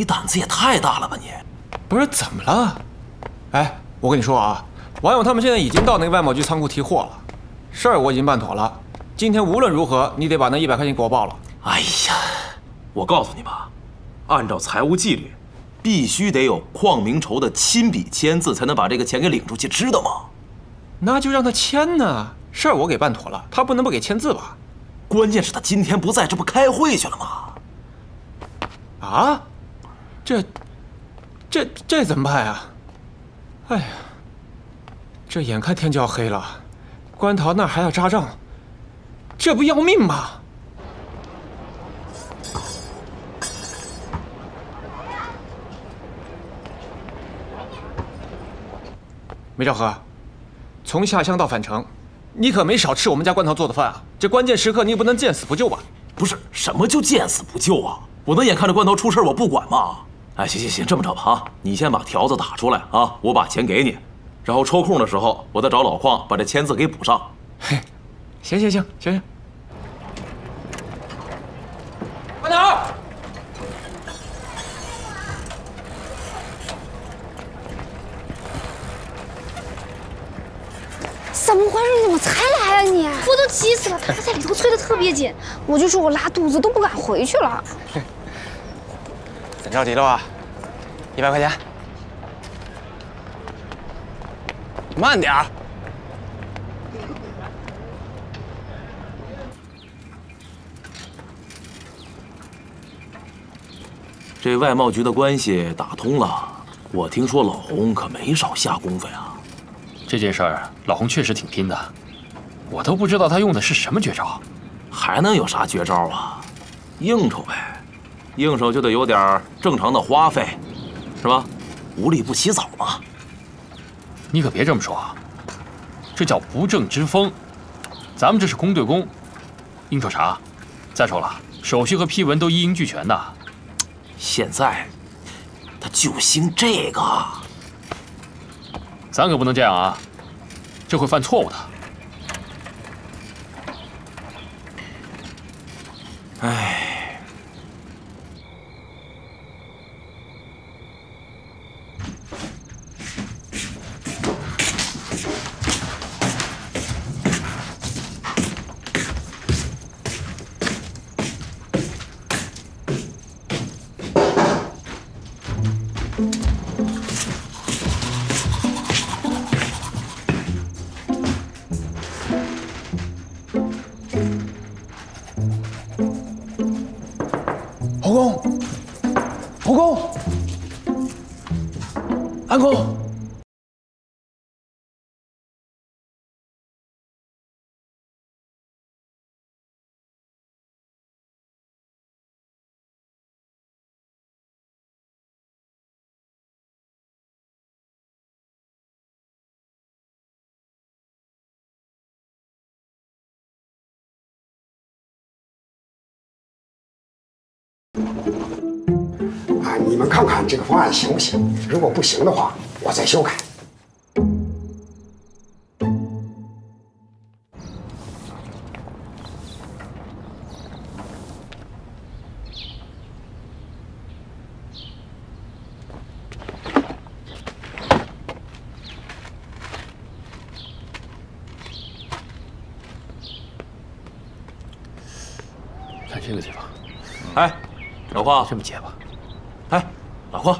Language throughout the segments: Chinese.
你胆子也太大了吧你！不是怎么了？哎，我跟你说啊，网友他们现在已经到那个外贸局仓库提货了，事儿我已经办妥了。今天无论如何，你得把那100块钱给我报了。哎呀，我告诉你吧，按照财务纪律，必须得有邝明仇的亲笔签字，才能把这个钱给领出去，知道吗？那就让他签呢。 事儿我给办妥了，他不能不给签字吧？关键是他今天不在，这不开会去了吗？啊，这怎么办呀？哎呀，这眼看天就要黑了，关桃那还要扎帐，这不要命吗？ 梅兆和，从下乡到返程。 你可没少吃我们家关桃做的饭啊！这关键时刻你也不能见死不救吧？不是，什么就见死不救啊？我能眼看着关桃出事我不管吗？哎，行行行，这么着吧啊，你先把条子打出来啊，我把钱给你，然后抽空的时候我再找老邝把这签字给补上。嘿，行行行行行。关桃，怎么回事？ 才来啊你！我都急死了，他在里头催得特别紧，我就说我拉肚子都不敢回去了。怎着急了吧？100块钱，慢点儿。这外贸局的关系打通了，我听说老洪可没少下功夫呀。这件事儿，老洪确实挺拼的。 我都不知道他用的是什么绝招，还能有啥绝招啊？应酬呗，应酬就得有点正常的花费，是吧？无利不起早嘛。你可别这么说啊，这叫不正之风。咱们这是公对公，应酬啥？再说了，手续和批文都一应俱全的。现在他就兴这个，咱可不能这样啊，这会犯错误的。 哎，啊，你们看看这个方案行不行？如果不行的话，我再修改。看这个地方，哎。 老邝，这么结吧。哎，老邝，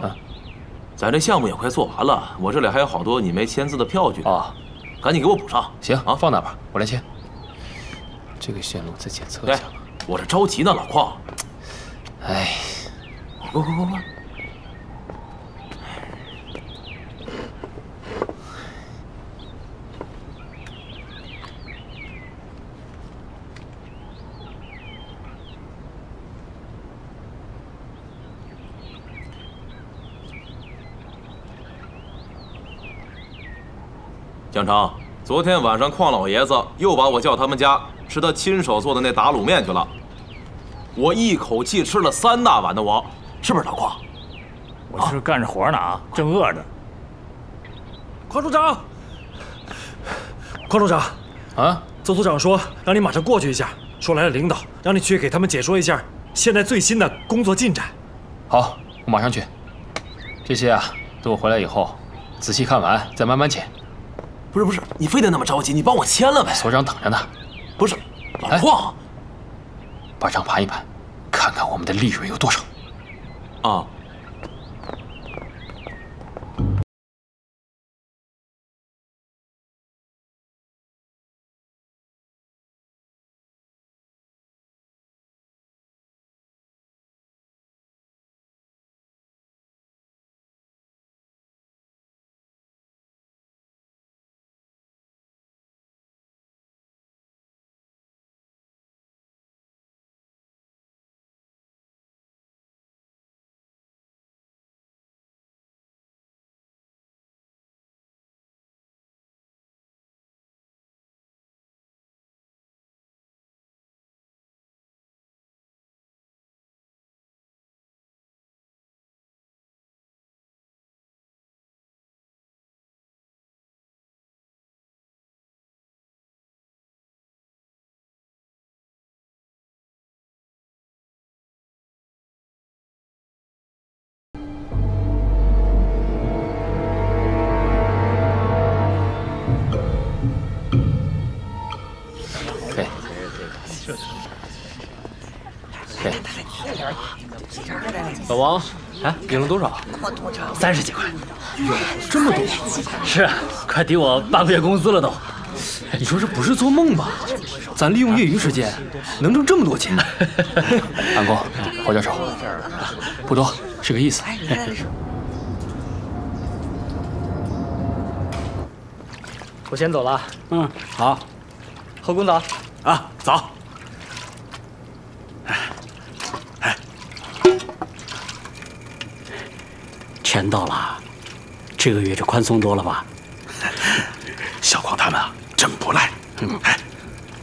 咱这项目也快做完了，我这里还有好多你没签字的票据啊，赶紧给我补上。行啊，放那吧，我来签。这个线路再检测一下吧。我这着急呢，老邝。哎，快！江城，昨天晚上邝老爷子又把我叫他们家吃他亲手做的那打卤面去了，我一口气吃了3大碗的王，是不是老邝？我是干着活呢啊，正饿着。邝处长，邝处长，啊，邹组长说让你马上过去一下，说来了领导，让你去给他们解说一下现在最新的工作进展。好，我马上去。这些啊，等我回来以后仔细看完再慢慢签。不是，你非得那么着急，你帮我签了呗。所长等着呢。不是，老邝，把账盘一盘，看看我们的利润有多少。啊。 老王，哎，赢了多少？30几块，这么多？是啊，快抵我半个月工资了都。你说这不是做梦吧？咱利用业余时间能挣这么多钱？安公，侯教授，不多，是个意思。我先走了。嗯，好。侯工早。啊，早。 钱到了，这个月就宽松多了吧？小广他们啊，真不赖。哎，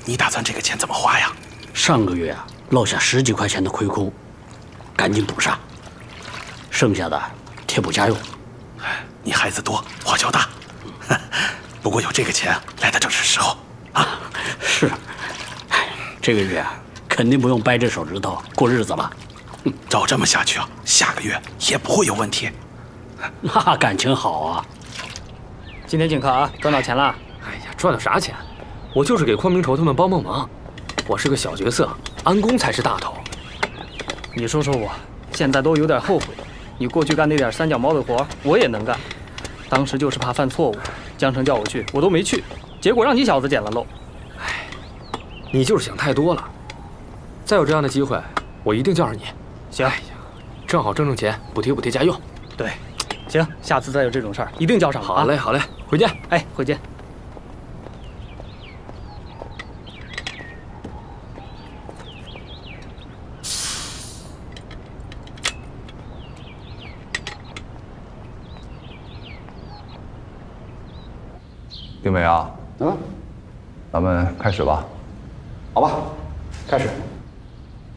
你打算这个钱怎么花呀？上个月啊，落下10几块钱的亏空，赶紧补上，剩下的贴补家用。你孩子多，花销大。不过有这个钱来的正是时候啊。是，这个月啊，肯定不用掰着手指头过日子了。照这么下去啊，下个月也不会有问题。 那感情好啊！今天请客啊，赚到钱了！哎呀，赚了啥钱？我就是给匡明仇他们帮忙，我是个小角色，安公才是大头。你说说我，现在都有点后悔，你过去干那点三脚猫的活，我也能干。当时就是怕犯错误，江城叫我去，我都没去，结果让你小子捡了漏。哎，你就是想太多了。再有这样的机会，我一定叫上你。行，哎呀，正好挣钱，补贴家用。对。 行，下次再有这种事儿，一定叫上我。好嘞，好嘞，回见。哎，回见。丁美啊，咱们开始吧。好吧，开始。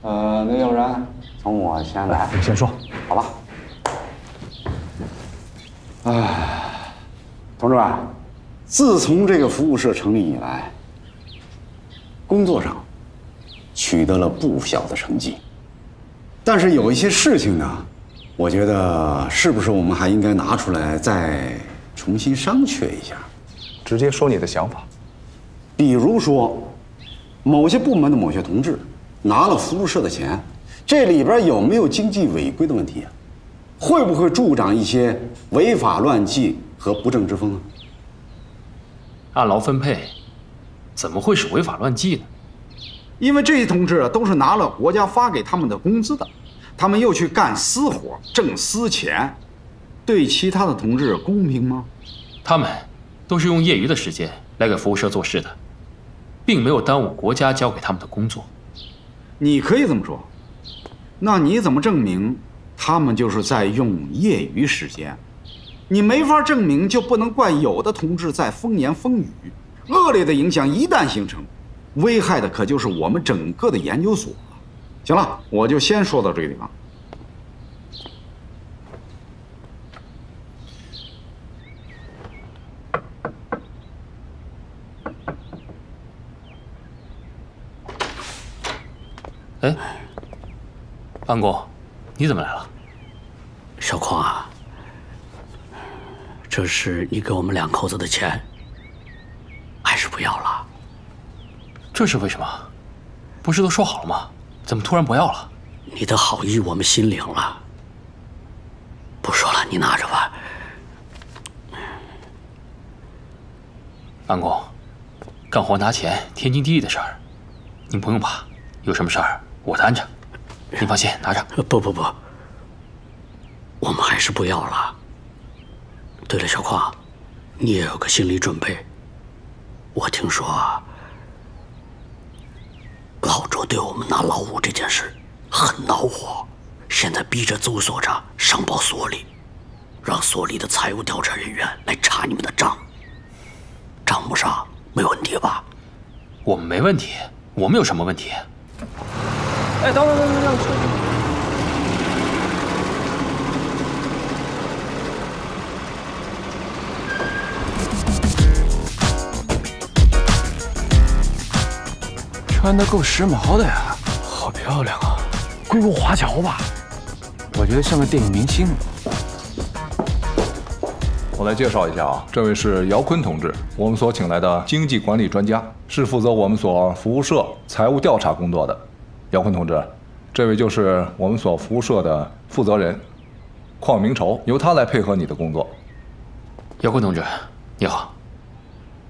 那要不然从我先来。你先说，好吧。 哎，同志们，自从这个服务社成立以来，工作上取得了不小的成绩，但是有一些事情呢，我觉得是不是我们还应该拿出来再重新商榷一下？直接说你的想法。比如说，某些部门的某些同志拿了服务社的钱，这里边有没有经济违规的问题啊？ 会不会助长一些违法乱纪和不正之风啊？按劳分配，怎么会是违法乱纪呢？因为这些同志啊，都是拿了国家发给他们的工资的，他们又去干私活挣私钱，对其他的同志公平吗？他们都是用业余的时间来给服务社做事的，并没有耽误国家交给他们的工作。你可以这么说，那你怎么证明？ 他们就是在用业余时间，你没法证明，就不能怪有的同志在风言风语。恶劣的影响一旦形成，危害的可就是我们整个的研究所。行了，我就先说到这个地方。哎，安公。 你怎么来了？小匡啊，这是你给我们两口子的钱，还是不要了？这是为什么？不是都说好了吗？怎么突然不要了？你的好意我们心领了。不说了，你拿着吧。南公，干活拿钱，天经地义的事儿，您不用怕。有什么事儿我担着，您放心，拿着。不。 我们还是不要了。对了，小匡，你也有个心理准备。我听说老周对我们拿劳务这件事很恼火，现在逼着邹所长上报所里，让所里的财务调查人员来查你们的账。账目上没问题吧？我们没问题，我们有什么问题？哎，等。 穿的够时髦的呀，好漂亮啊！归国华侨吧，我觉得像个电影明星。我来介绍一下啊，这位是姚坤同志，我们所请来的经济管理专家，是负责我们所服务社财务调查工作的。姚坤同志，这位就是我们所服务社的负责人邝明仇，由他来配合你的工作。姚坤同志，你好。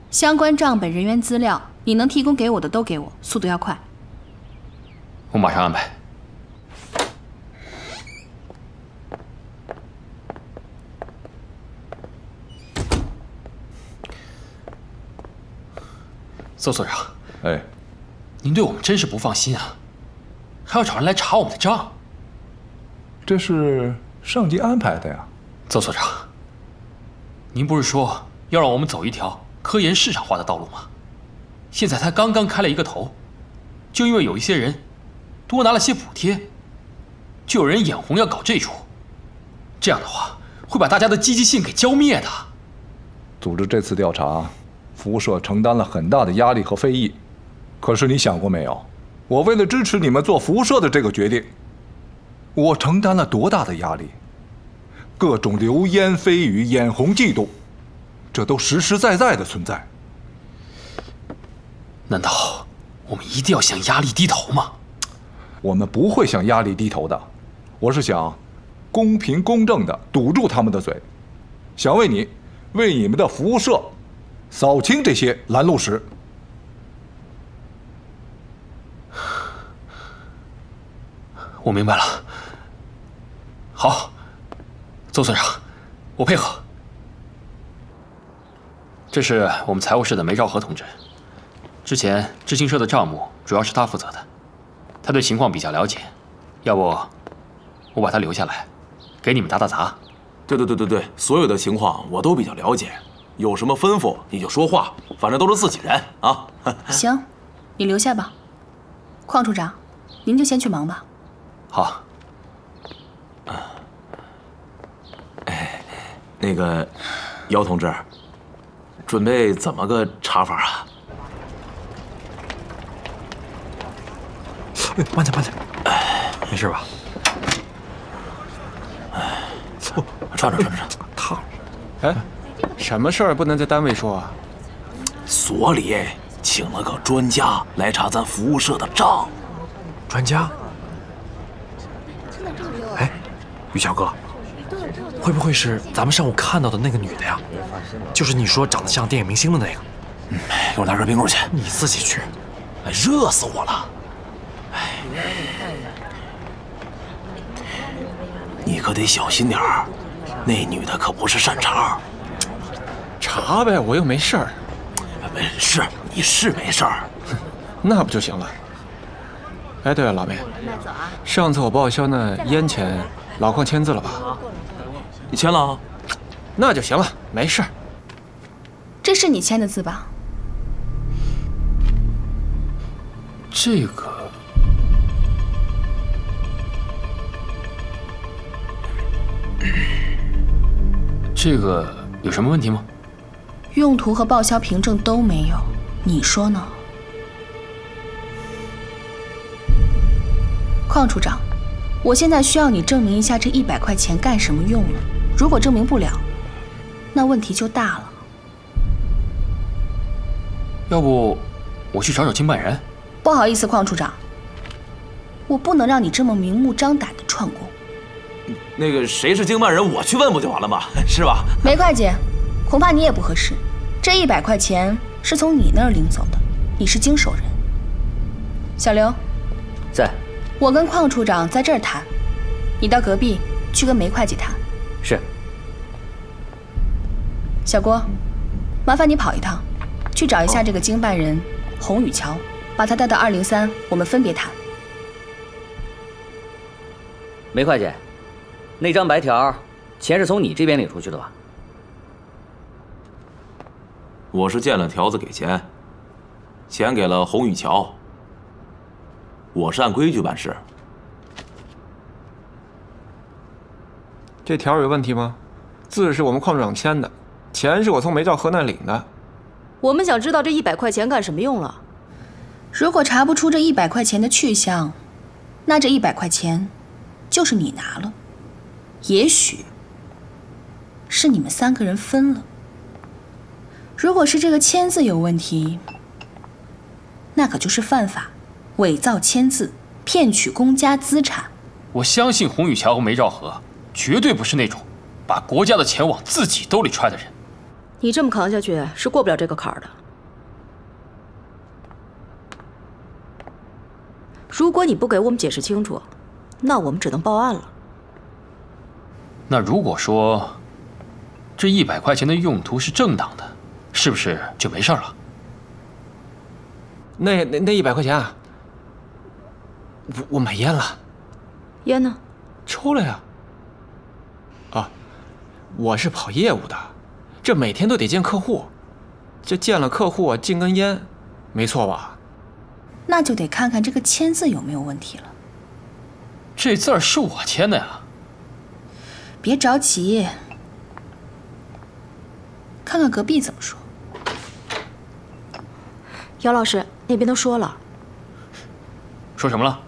相关账本人员资料。 你能提供给我的都给我，速度要快。我马上安排。邹所长，哎，您对我们真是不放心啊，还要找人来查我们的账。这是上级安排的呀，邹所长。您不是说要让我们走一条科研市场化的道路吗？ 现在才刚刚开了一个头，就因为有一些人多拿了些补贴，就有人眼红要搞这出，这样的话会把大家的积极性给浇灭的。组织这次调查，服务社承担了很大的压力和非议。可是你想过没有？我为了支持你们做服务社的这个决定，我承担了多大的压力？各种流言蜚语、眼红嫉妒，这都实实在在的存在。 难道我们一定要向压力低头吗？我们不会向压力低头的，我是想公平公正的堵住他们的嘴，想为你们的服务社扫清这些拦路石。我明白了。好，邹所长，我配合。这是我们财务室的梅兆和同志。 之前知青社的账目主要是他负责的，他对情况比较了解，要不我把他留下来，给你们打打杂。对，所有的情况我都比较了解，有什么吩咐你就说话，反正都是自己人啊。行，你留下吧，邝处长，您就先去忙吧。好。哎，那个姚同志，准备怎么个查法啊？ 慢点！没事吧？穿着。烫！哎，什么事儿不能在单位说啊？所里请了个专家来查咱服务社的账。专家？哎，于小哥，会不会是咱们上午看到的那个女的呀？就是你说长得像电影明星的那个？嗯，给我拿热冰棍去。你自己去。哎，热死我了！ 你可得小心点儿，那女的可不是善茬。查呗，我又没事儿。是，你是没事儿，那不就行了？哎，对了，老梅，上次我报销那烟钱，老邝签字了吧？你签了啊？那就行了，没事儿。这是你签的字吧？这个。 这个有什么问题吗？用途和报销凭证都没有，你说呢？邝处长，我现在需要你证明一下这100块钱干什么用了。如果证明不了，那问题就大了。要不我去找找经办人？不好意思，邝处长，我不能让你这么明目张胆的串供。 那个谁是经办人，我去问不就完了吗？是吧？梅会计，恐怕你也不合适。这100块钱是从你那儿领走的，你是经手人。小刘，在。我跟邝处长在这儿谈，你到隔壁去跟梅会计谈。是。小郭，麻烦你跑一趟，去找一下这个经办人洪雨桥，把他带到203，我们分别谈。梅会计。 那张白条，钱是从你这边领出去的吧？我是见了条子给钱，钱给了洪雨桥。我是按规矩办事。这条有问题吗？字是我们邝处长签的，钱是我从梅兆河那领的。我们想知道这100块钱干什么用了。如果查不出这100块钱的去向，那这100块钱就是你拿了。 也许是你们3个人分了。如果是这个签字有问题，那可就是犯法，伪造签字，骗取公家资产。我相信洪雨桥和梅兆和绝对不是那种把国家的钱往自己兜里揣的人。你这么扛下去是过不了这个坎儿的。如果你不给我们解释清楚，那我们只能报案了。 那如果说这100块钱的用途是正当的，是不是就没事了？那100块钱啊，我买烟了。烟呢？抽了呀。啊，我是跑业务的，这每天都得见客户，这见了客户啊，进根烟，没错吧？那就得看看这个签字有没有问题了。这字儿是我签的呀。 别着急，看看隔壁怎么说。姚老师那边都说了，说什么了？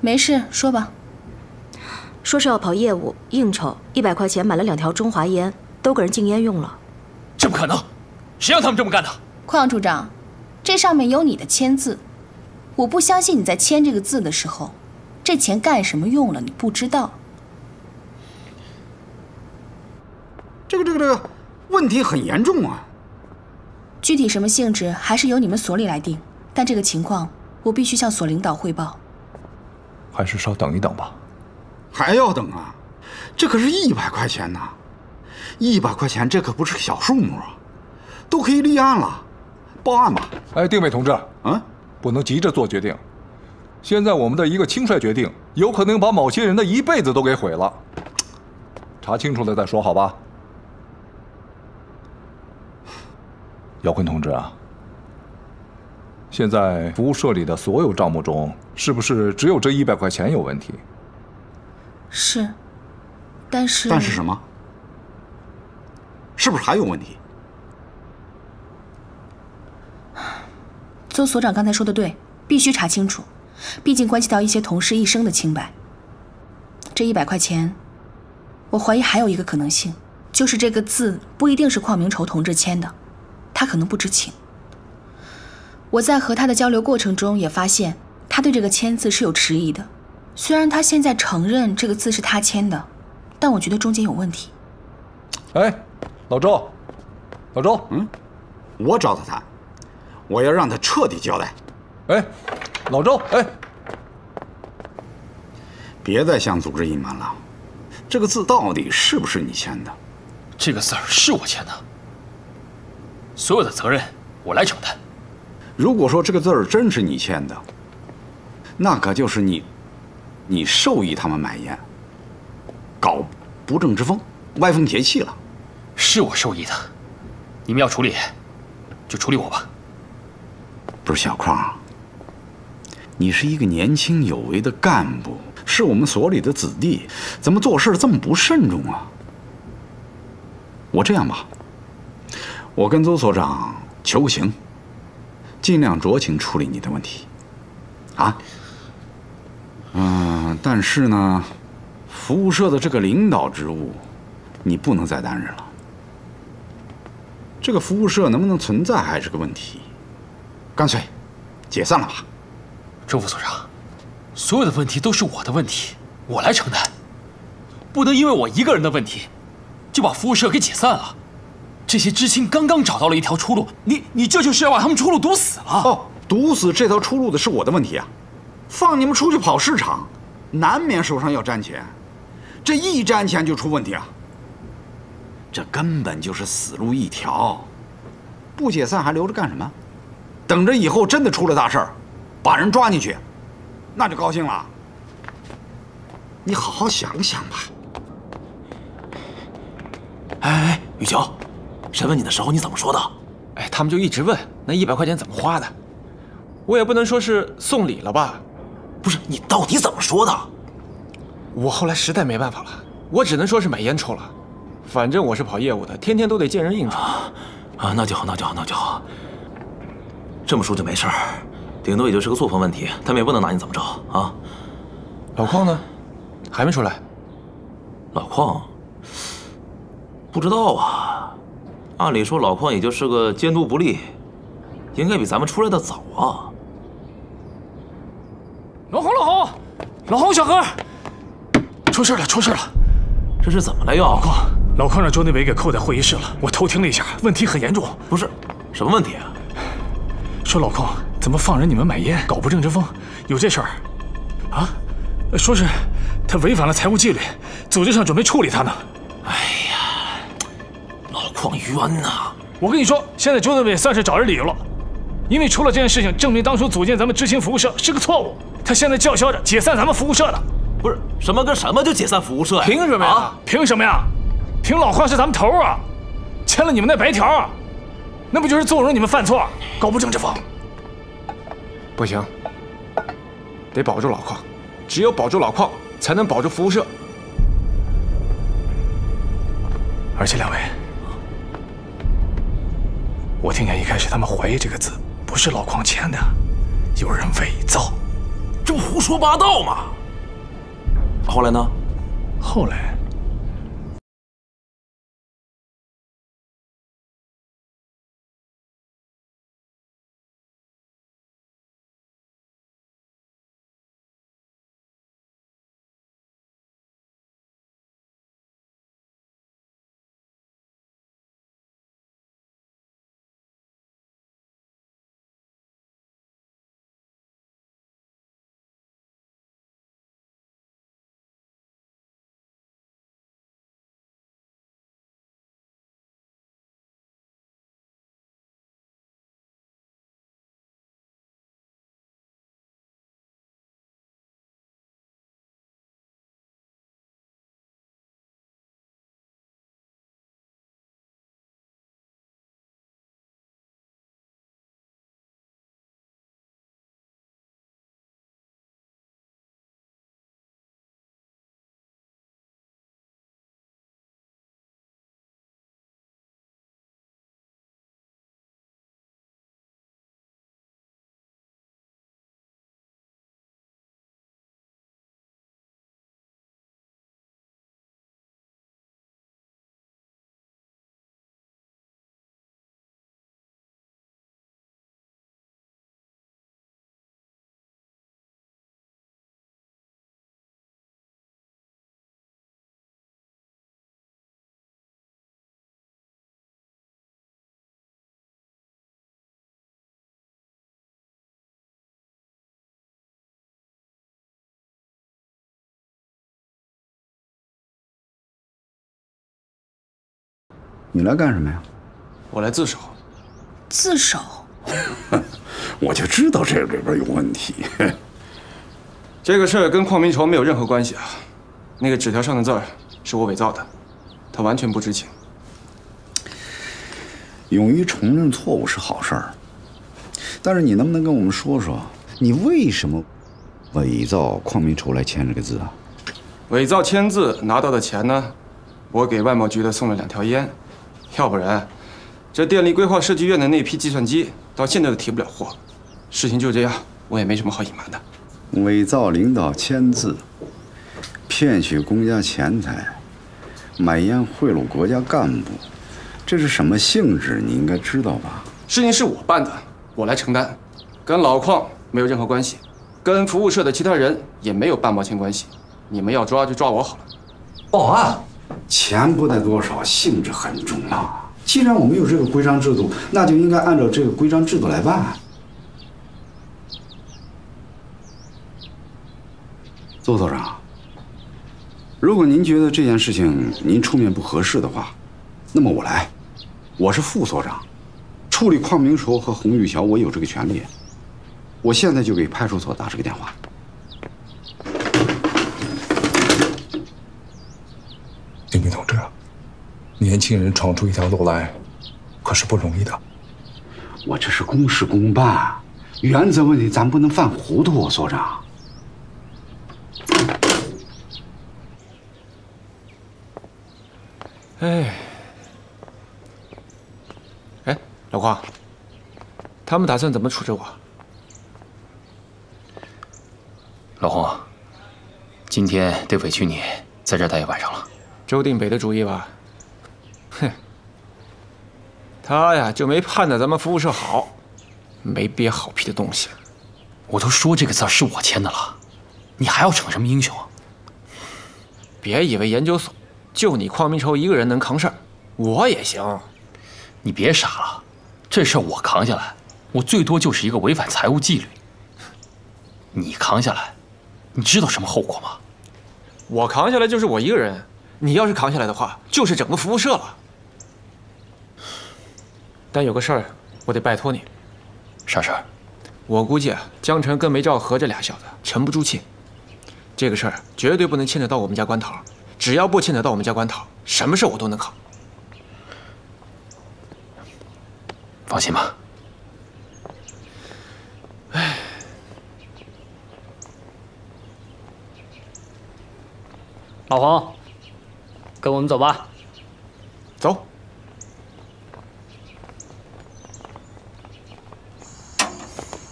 没事，说吧。说是要跑业务应酬，100块钱买了2条中华烟，都给人禁烟用了。这不可能，谁让他们这么干的？邝处长，这上面有你的签字，我不相信你在签这个字的时候。 这钱干什么用了？你不知道。这个问题很严重啊！具体什么性质还是由你们所里来定，但这个情况我必须向所领导汇报。还是稍等一等吧。还要等啊？这可是100块钱呐！100块钱这可不是小数目啊，都可以立案了，报案吧。哎，定委同志，嗯，不能急着做决定。 现在我们的一个轻率决定，有可能把某些人的一辈子都给毁了。查清楚了再说，好吧？姚坤同志啊，现在服务社里的所有账目中，是不是只有这100块钱有问题？是，但是什么？是不是还有问题？邹所长刚才说的对，必须查清楚。 毕竟关系到一些同事一生的清白。这100块钱，我怀疑还有一个可能性，就是这个字不一定是邝明仇同志签的，他可能不知情。我在和他的交流过程中也发现，他对这个签字是有迟疑的。虽然他现在承认这个字是他签的，但我觉得中间有问题。哎，老周，嗯，我找到他，我要让他彻底交代。哎。 老周，哎，别再向组织隐瞒了，这个字到底是不是你签的？这个字是我签的，所有的责任我来承担。如果说这个字真是你签的，那可就是你授意他们买烟，搞不正之风，歪风邪气了。是我授意的，你们要处理，就处理我吧。不是小邝。 你是一个年轻有为的干部，是我们所里的子弟，怎么做事这么不慎重啊？我这样吧，我跟邹所长求个情，尽量酌情处理你的问题，啊？但是呢，服务社的这个领导职务，你不能再担任了。这个服务社能不能存在还是个问题，干脆解散了吧。周副所长，所有的问题都是我的问题，我来承担，不能因为我一个人的问题，就把服务社给解散了。 这些知青刚刚找到了一条出路，你这就是要把他们出路堵死了。哦，堵死这条出路的是我的问题啊！放你们出去跑市场，难免手上要沾钱，这一沾钱就出问题啊！这根本就是死路一条，不解散还留着干什么？等着以后真的出了大事儿，把人抓进去，那就高兴了。你好好想想吧。哎，雨乔。 谁问你的时候你怎么说的？哎，他们就一直问那100块钱怎么花的，我也不能说是送礼了吧？不是，你到底怎么说的？我后来实在没办法了，我只能说是买烟抽了。反正我是跑业务的，天天都得见人应酬。那就好，那就好，那就好。这么说就没事儿，顶多也就是个作风问题，他们也不能拿你怎么着啊。老邝呢？还没出来？老邝不知道啊。 按理说，老邝也就是个监督不力，应该比咱们出来的早啊。老邝，小何，出事了，出事了！这是怎么了又？老邝让周内伟给扣在会议室了，我偷听了一下，问题很严重。不是，什么问题啊？说老邝怎么放任你们买烟，搞不正之风，有这事儿啊？说是他违反了财务纪律，组织上准备处理他呢。哎。 冤呐！我跟你说，现在周队也算是找着理由了，因为出了这件事情，证明当初组建咱们知青服务社是个错误。他现在叫嚣着解散咱们服务社的，不是什么跟什么就解散服务社呀？凭什么呀？凭什么呀？凭老邝是咱们头啊，签了你们那白条，那不就是纵容你们犯错，搞不正之风？不行，得保住老邝，只有保住老邝，才能保住服务社。而且两位。 我听见一开始他们怀疑这个字不是老邝签的，有人伪造，这不胡说八道吗？后来呢？后来，你来干什么呀？我来自首。自首？我就知道这里边有问题。这个事儿跟邝明仇没有任何关系啊。那个纸条上的字儿是我伪造的，他完全不知情。勇于承认错误是好事儿，但是你能不能跟我们说说，你为什么伪造邝明仇来签这个字啊？伪造签字拿到的钱呢？我给外贸局的送了2条烟。 要不然，这电力规划设计院的那批计算机到现在都提不了货，事情就这样，我也没什么好隐瞒的。伪造领导签字，骗取公家钱财，买烟贿赂国家干部，这是什么性质？你应该知道吧？事情是我办的，我来承担，跟老矿没有任何关系，跟服务社的其他人也没有半毛钱关系。你们要抓就抓我好了。保安，钱不带多少，性质很重要。 既然我们有这个规章制度，那就应该按照这个规章制度来办。邹所长，如果您觉得这件事情您出面不合适的话，那么我来，我是副所长，处理邝明仇和洪玉桥，我有这个权利。我现在就给派出所打这个电话。 年轻人闯出一条路来，可是不容易的。我这是公事公办，原则问题咱不能犯糊涂，所长。哎，老邝，他们打算怎么处置我？老洪，今天得委屈你在这儿待一晚上了。周定北的主意吧。 哼，他呀就没盼着咱们服务社好，没憋好屁的东西。我都说这个字是我签的了，你还要逞什么英雄？别以为研究所就你邝明仇一个人能扛事儿，我也行。你别傻了，这事儿我扛下来，我最多就是一个违反财务纪律。你扛下来，你知道什么后果吗？我扛下来就是我一个人，你要是扛下来的话，就是整个服务社了。 但有个事儿，我得拜托你。啥事儿？我估计啊，江晨跟梅兆和这俩小子沉不住气，这个事儿绝对不能牵扯到我们家关头。只要不牵扯到我们家关头，什么事我都能扛。放心吧。哎，老黄，跟我们走吧。走。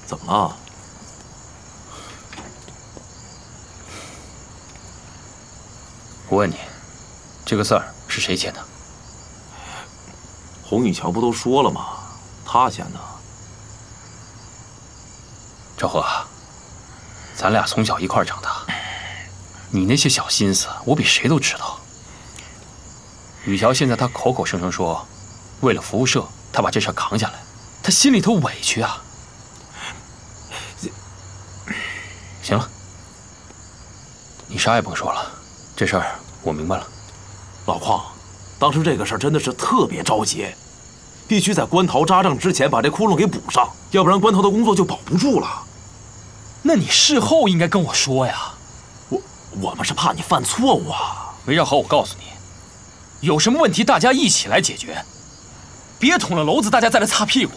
怎么了？我问你，这个字儿是谁签的？洪雨桥不都说了吗？他签的。赵和，咱俩从小一块长大，你那些小心思，我比谁都知道。雨桥现在他口口声声说，为了服务社，他把这事扛下来，他心里头委屈啊。 行了，你啥也甭说了，这事儿我明白了。老邝，当时这个事儿真的是特别着急，必须在关头扎帐之前把这窟窿给补上，要不然关头的工作就保不住了。那你事后应该跟我说呀。我们是怕你犯错误啊。梅兆和，我告诉你，有什么问题大家一起来解决，别捅了篓子大家再来擦屁股。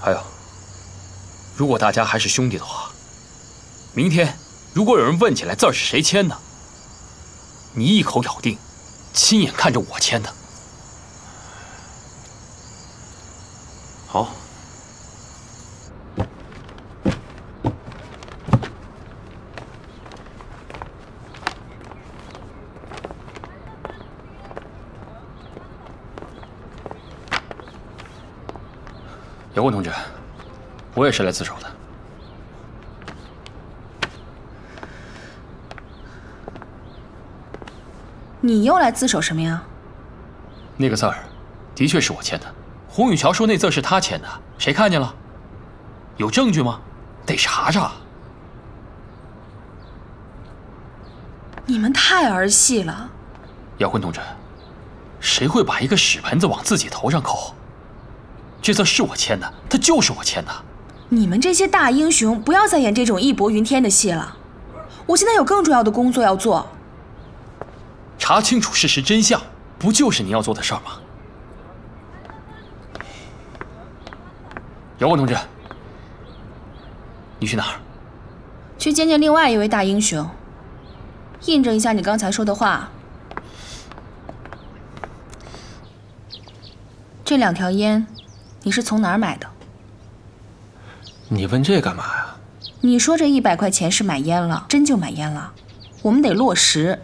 还有，如果大家还是兄弟的话，明天如果有人问起来字儿是谁签的，你一口咬定，亲眼看着我签的。好。刘文同志，我也是来自首的。你又来自首什么呀？那个字儿，的确是我签的。洪雨桥说那字是他签的，谁看见了？有证据吗？得查查。你们太儿戏了。姚坤同志，谁会把一个屎盆子往自己头上扣？ 这字是我签的，他就是我签的。你们这些大英雄，不要再演这种义薄云天的戏了。我现在有更重要的工作要做。查清楚事实真相，不就是您要做的事儿吗？姚光同志，你去哪儿？去见见另外一位大英雄，印证一下你刚才说的话。这两条烟，你是从哪儿买的？你问这干嘛呀？你说这100块钱是买烟了，真就买烟了？我们得落实。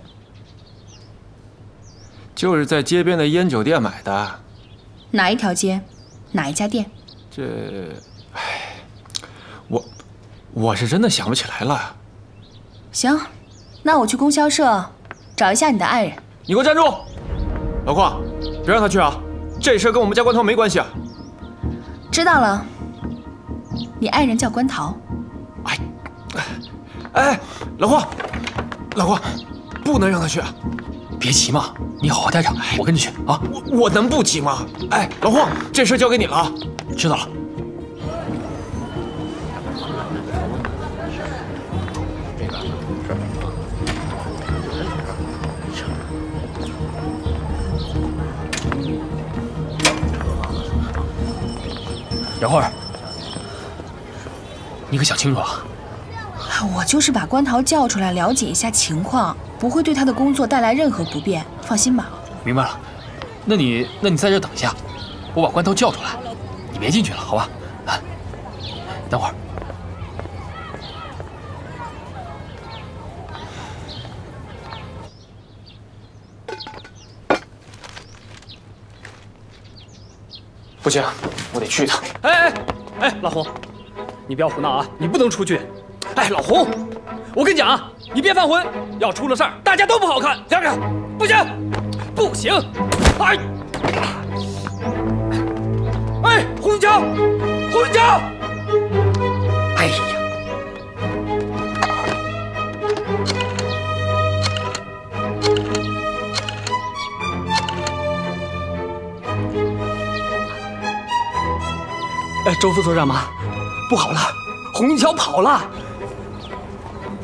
就是在街边的烟酒店买的。哪一条街？哪一家店？这，哎，我是真的想不起来了。行，那我去供销社找一下你的爱人。你给我站住！老邝，别让他去啊！ 这事跟我们家关桃没关系啊！知道了，你爱人叫关桃。哎，哎，老邝，老邝，不能让他去啊！别急嘛，你好好待着，我跟着去啊！我能不急吗？哎，老邝，这事交给你了啊！知道了。这个，这儿。 等会儿，你可想清楚了。我就是把关桃叫出来了解一下情况，不会对他的工作带来任何不便，放心吧。明白了，那你在这等一下，我把关桃叫出来，你别进去了，好吧？啊，等会儿。不行。 我得去一趟。哎哎哎，老洪，你不要胡闹啊！你不能出去。哎，老洪，我跟你讲啊，你别犯浑，要出了事儿，大家都不好看。让开，不行，不行！哎，哎，洪江，洪江！哎呀，哎，周副所长嘛，不好了，洪一桥跑了。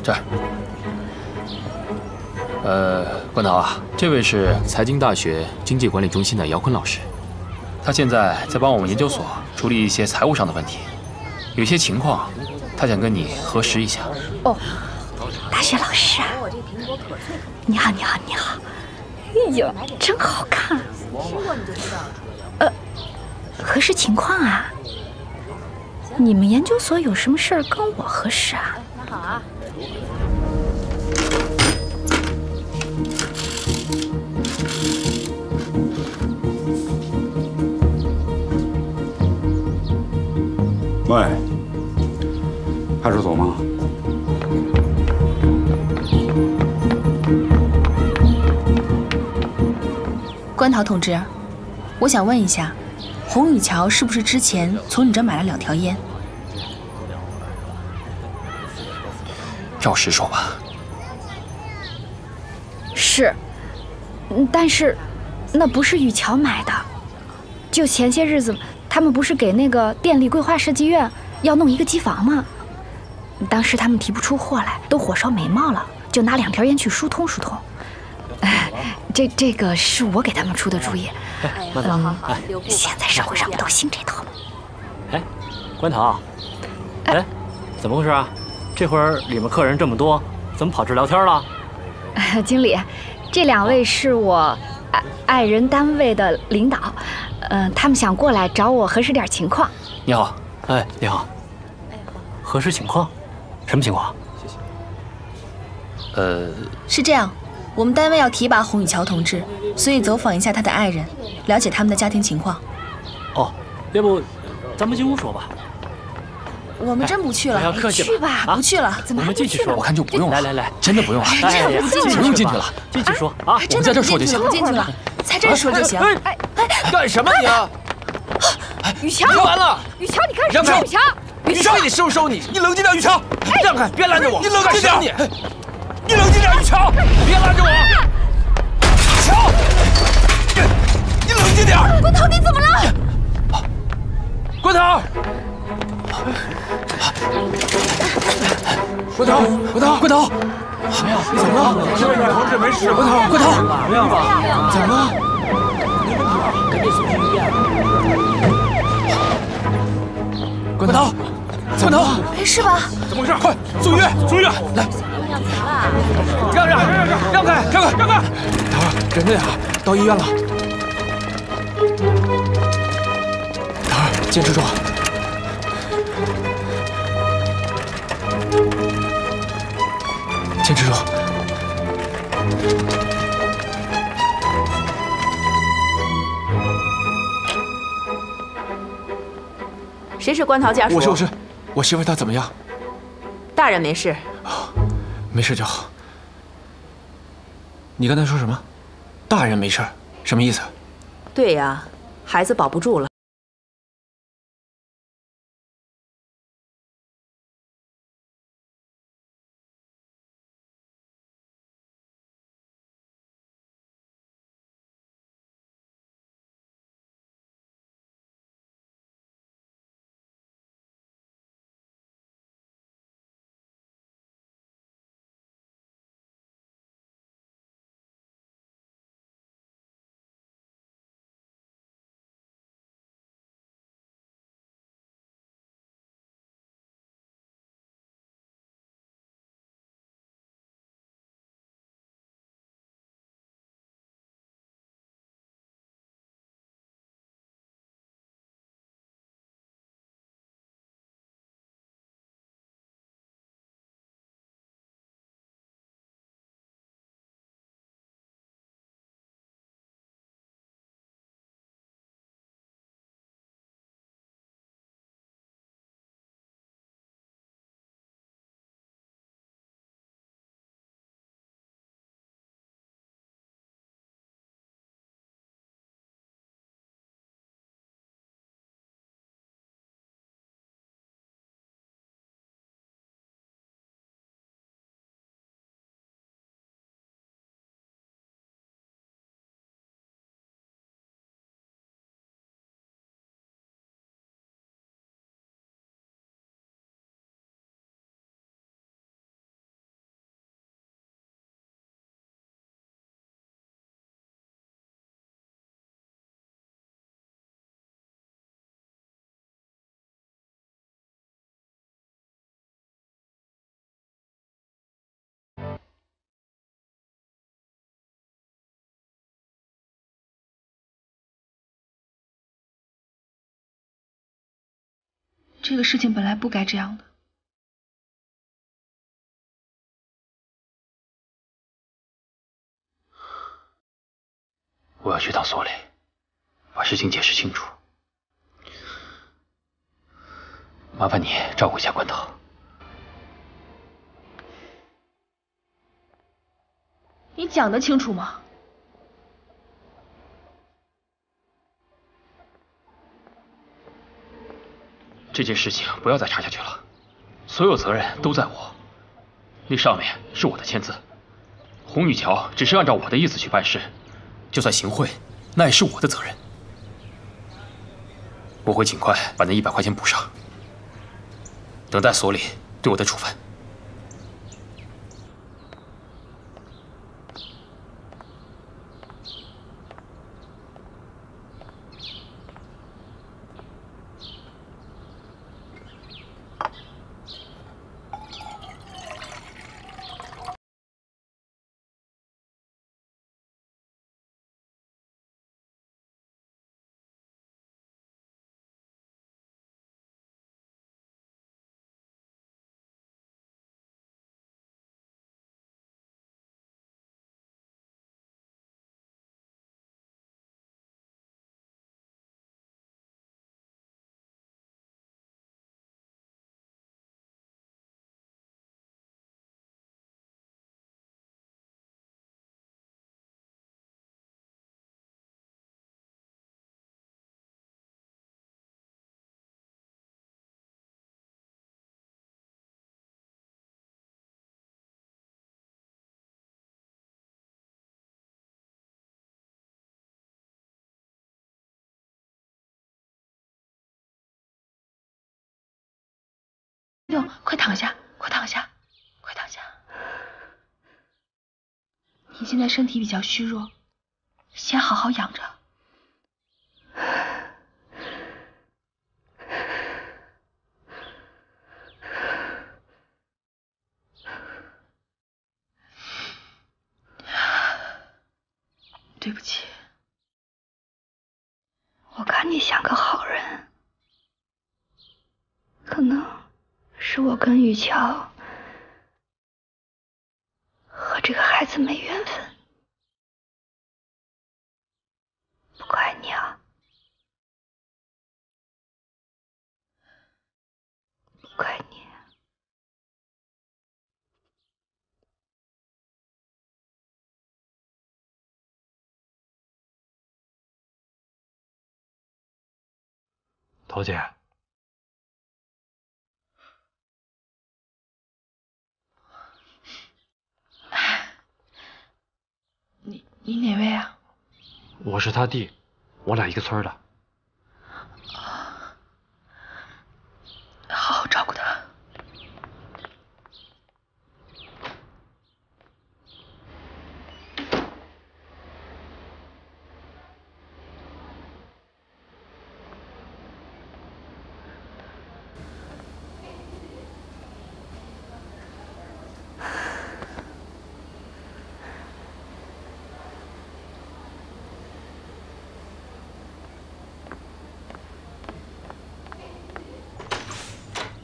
这儿，关桃啊，这位是财经大学经济管理中心的姚坤老师，他现在在帮我们研究所处理一些财务上的问题，有些情况，他想跟你核实一下。哦，大学老师啊，你好，你好，你好，哎呦，真好看。核实情况啊。 你们研究所有什么事儿跟我核实啊？那好啊。喂，派出所吗？关桃同志，我想问一下。 洪雨桥是不是之前从你这买了2条烟？照实说吧。是，但是那不是雨桥买的。就前些日子，他们不是给那个电力规划设计院要弄一个机房吗？当时他们提不出货来，都火烧眉毛了，就拿2条烟去疏通疏通。 这个是我给他们出的主意，关桃，现在社会上不都兴这套吗？哎，关桃，哎，怎么回事啊？这会儿里面客人这么多，怎么跑这聊天了？经理，这2位是我爱人单位的领导，他们想过来找我核实点情况。你好，哎，你好，核实情况，什么情况？谢谢。是这样。 我们单位要提拔洪雨桥同志，所以走访一下他的爱人，了解他们的家庭情况。哦，要不咱们进屋说吧。我们真不去了，客气吧，不去了。我们进去说，我看就不用了。来来来，真的不用了，不用进去了，进去说啊。我们在这说就行，不进去了，在这说就行。哎哎，干什么你啊？雨桥，别玩了！雨桥，你干什么？雨桥，雨桥，你收你！你冷静点，雨桥，让开，别拦着我，你冷静点你。 你冷静点，雨桥，别拦着我！雨桥，你冷静点！关桃，你怎么了？关桃，关桃，关桃，关桃，怎么样？你怎么了？这位同志没事。关桃，关桃，怎么样了？怎么了？关桃，关桃，没事吧？怎么回事？快，宋月，宋月，来。 让开，让开！等会儿人家俩到医院了。坚持住！坚持住！谁是关桃家属？我是。我媳妇她怎么样？大人没事。啊，没事就好。你刚才说什么？大人没事，什么意思？对呀，孩子保不住了。 这个事情本来不该这样的。我要去趟所里，把事情解释清楚。麻烦你照顾一下关涛。你讲得清楚吗？ 这件事情不要再查下去了，所有责任都在我。那上面是我的签字，洪雨桥只是按照我的意思去办事，就算行贿，那也是我的责任。我会尽快把那100块钱补上，等待所里对我的处分。六，快躺下，快躺下，快躺下！你现在身体比较虚弱，先好好养着。对不起，我看你像个好人，可能是我跟雨乔和这个孩子没缘分。不怪你啊，不怪你。 桃姐，你哪位啊？我是他弟，我俩一个村的。好好照顾他。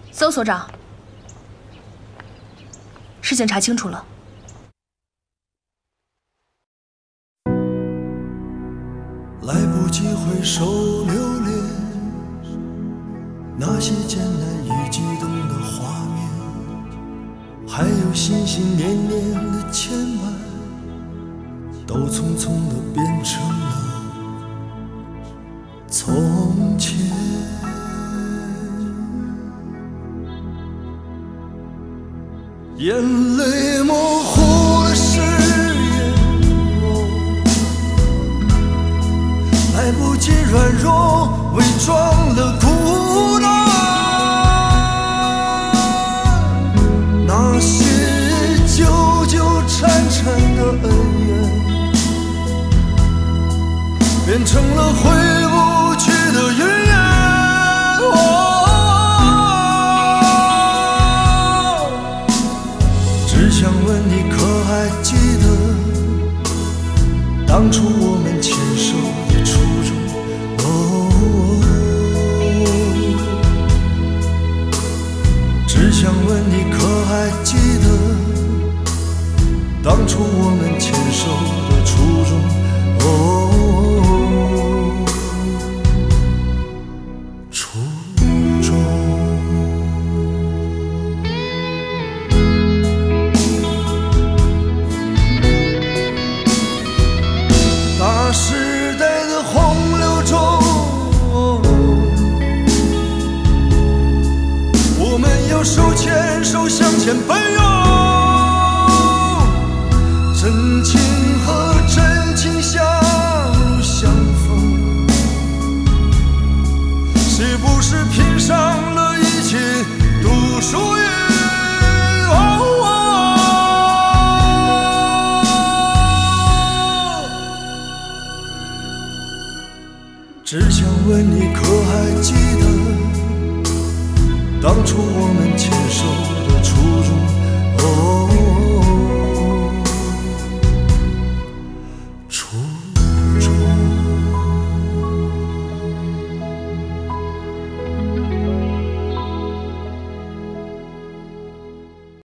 曾所长，事情查清楚了。来不及回首留恋，那些艰难与激动的画面，还有心心念念的牵绊，都匆匆的变成了从前。 眼泪模糊了誓言，来不及软弱，伪装了苦难。那些纠纠缠缠的恩怨，变成了回不去的云烟。 当初我们牵手的初衷，哦，只想问你可还记得当初我们牵手的初衷？哦，初衷。 手牵手向前奔涌，真情和真情狭路相逢，是不是拼上了一起读书人？哦哦，只想问你可还记得？ 当初我们牵手的初衷。哦。